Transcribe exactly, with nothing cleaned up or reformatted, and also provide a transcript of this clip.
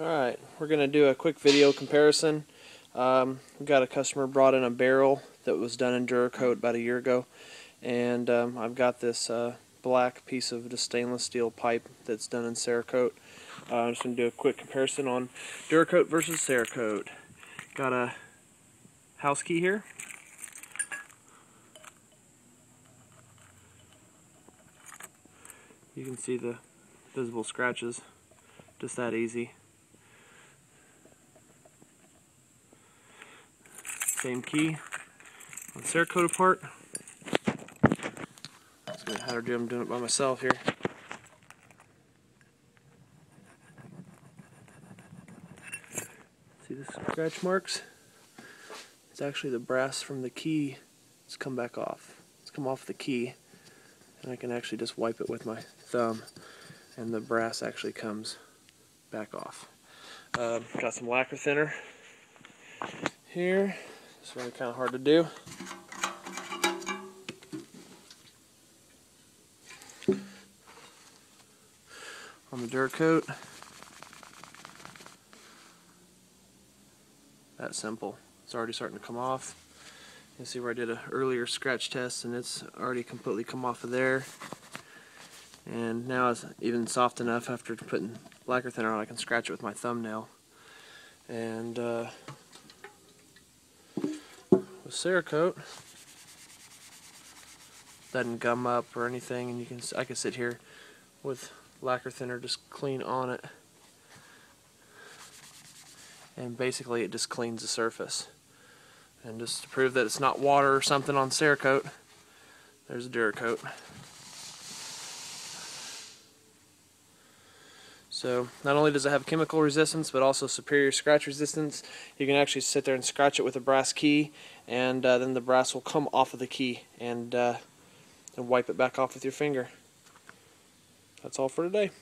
Alright, we're going to do a quick video comparison. Um, we got a customer brought in a barrel that was done in Duracoat about a year ago, and um, I've got this uh, black piece of just stainless steel pipe that's done in Cerakote. Uh, I'm just going to do a quick comparison on Duracoat versus Cerakote. Got a house key here. You can see the visible scratches, just that easy. Same key on the Cerakote part. Let's get how to do. I'm doing it by myself here. See the scratch marks? It's actually the brass from the key. It's come back off. It's come off the key, and I can actually just wipe it with my thumb, and the brass actually comes back off. Um, got some lacquer thinner here. It's really kind of hard to do. On the Duracoat, that's simple. It's already starting to come off. You can see where I did an earlier scratch test, and it's already completely come off of there. And now it's even soft enough after putting lacquer thinner on, I can scratch it with my thumbnail. And uh, with Cerakote, doesn't gum up or anything, and you can I can sit here with lacquer thinner just clean on it, and basically it just cleans the surface. And just to prove that it's not water or something on Cerakote, there's a Duracoat. So not only does it have chemical resistance, but also superior scratch resistance. You can actually sit there and scratch it with a brass key, and uh, then the brass will come off of the key, and, uh, and wipe it back off with your finger. That's all for today.